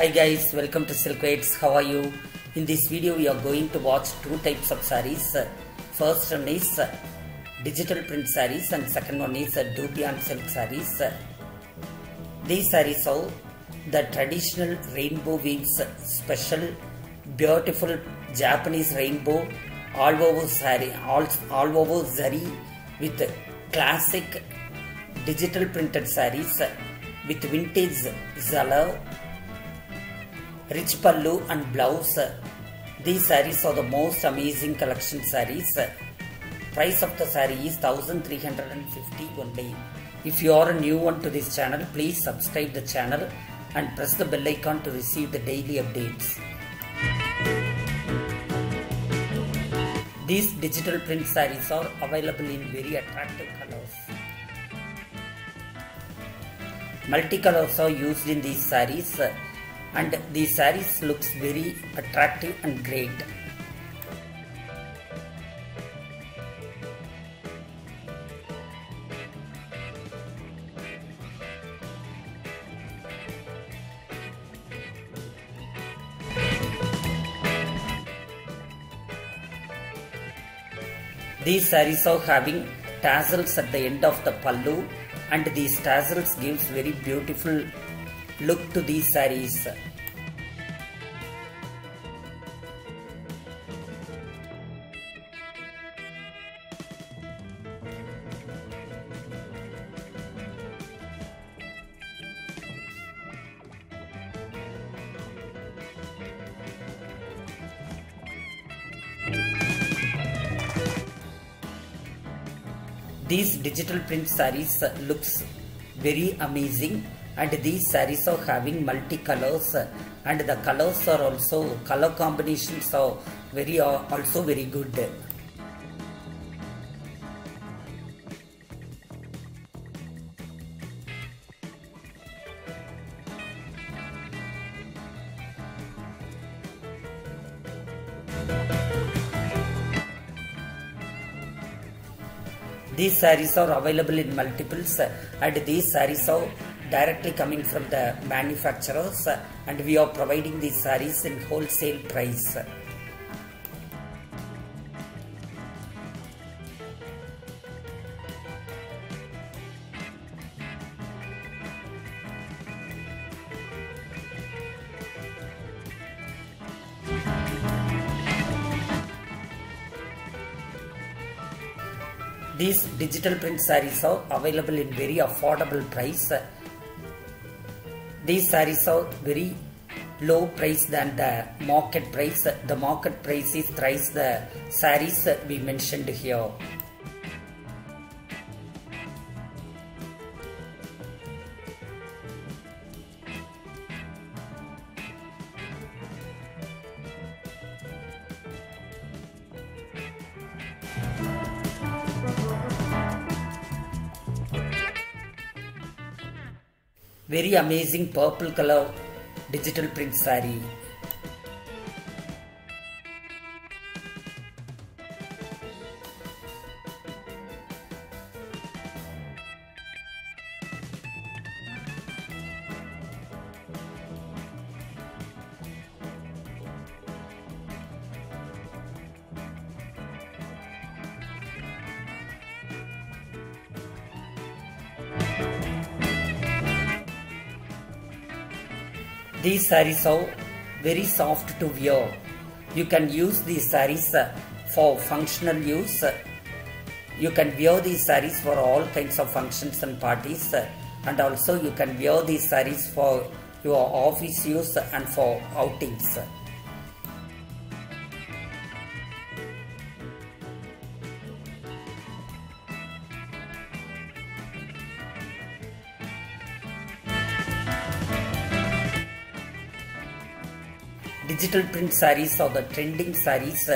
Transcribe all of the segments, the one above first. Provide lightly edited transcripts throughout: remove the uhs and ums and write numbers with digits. Hi guys, welcome to Silkweds. How are you? In this video we are going to watch two types of sarees. First one is digital print sarees and second one is Dupian silk sarees. These sarees have the traditional rainbow weaves, special beautiful Japanese rainbow all over saree, all over zari with classic digital printed sarees with vintage zala, rich pallu and blouse. These sarees are the most amazing collection sarees. Price of the saree is 1350 only. If you are a new one to this channel, please subscribe the channel and press the bell icon to receive the daily updates. These digital print sarees are available in very attractive colors. Multicolors are used in these sarees and these sarees looks very attractive and great. These sarees are having tassels at the end of the pallu and these tassels gives very beautiful look to these sarees. These digital print sarees looks very amazing. And these sarees are having multicolors and the colors are also, color combinations are also very good. These sarees are available in multiples and these sarees are directly coming from the manufacturers and we are providing these sarees in wholesale price. These digital print sarees are available in very affordable price. These sarees are very low price than the market price. The market price is thrice the sarees we mentioned here. Very amazing purple color digital print saree. These sarees are very soft to wear. You can use these sarees for functional use. You can wear these sarees for all kinds of functions and parties. And also you can wear these sarees for your office use and for outings. Digital print sarees are the trending sarees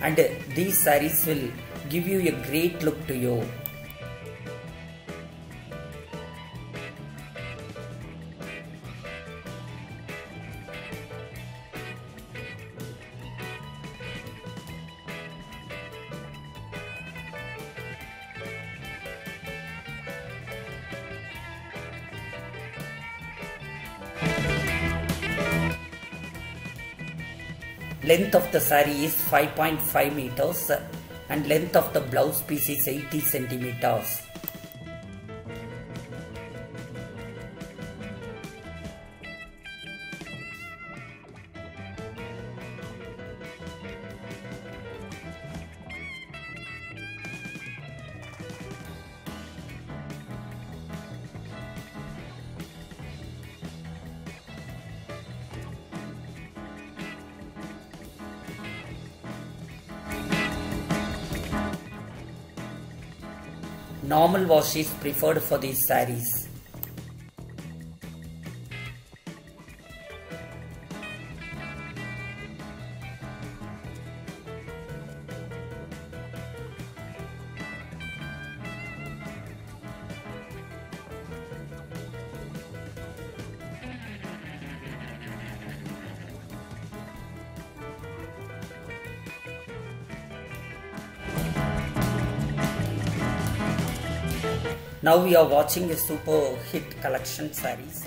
and these sarees will give you a great look to you. Length of the saree is 5.5 meters and length of the blouse piece is 80 centimeters. Normal wash is preferred for these sarees. Now we are watching a super hit collection sarees.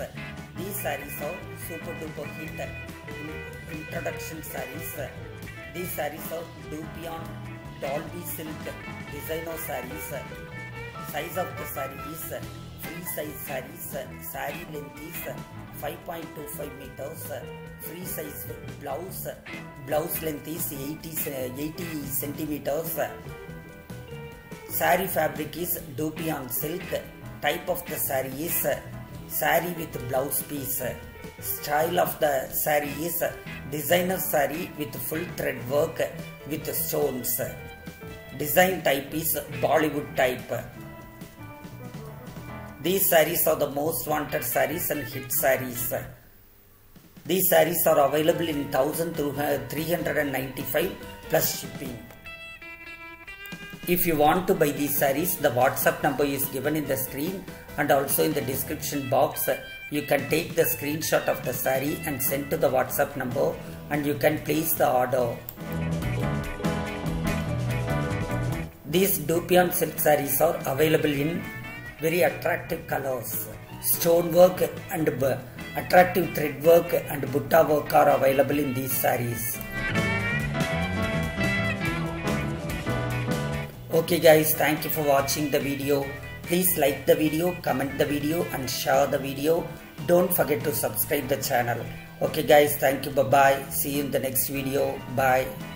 These sarees are super duper hit introduction sarees. These sarees are Dupian Dolby silk designer sarees. Size of the saree is free size sarees. Saree length is 5.25 meters. Free size blouse. Blouse length is 80 centimeters. Saree fabric is Dupian silk. Type of the saree is saree with blouse piece. Style of the saree is designer saree with full thread work with stones. Design type is Bollywood type. These sarees are the most wanted sarees and hit sarees. These sarees are available in 1,395 plus shipping. If you want to buy these sarees, the WhatsApp number is given in the screen and also in the description box. You can take the screenshot of the saree and send to the WhatsApp number and you can place the order. These Dupian silk sarees are available in very attractive colors. Stonework and attractive thread work and butta work are available in these sarees. Okay guys, thank you for watching the video. Please like the video, comment the video and share the video. Don't forget to subscribe the channel. Okay guys, thank you. Bye bye. See you in the next video. Bye.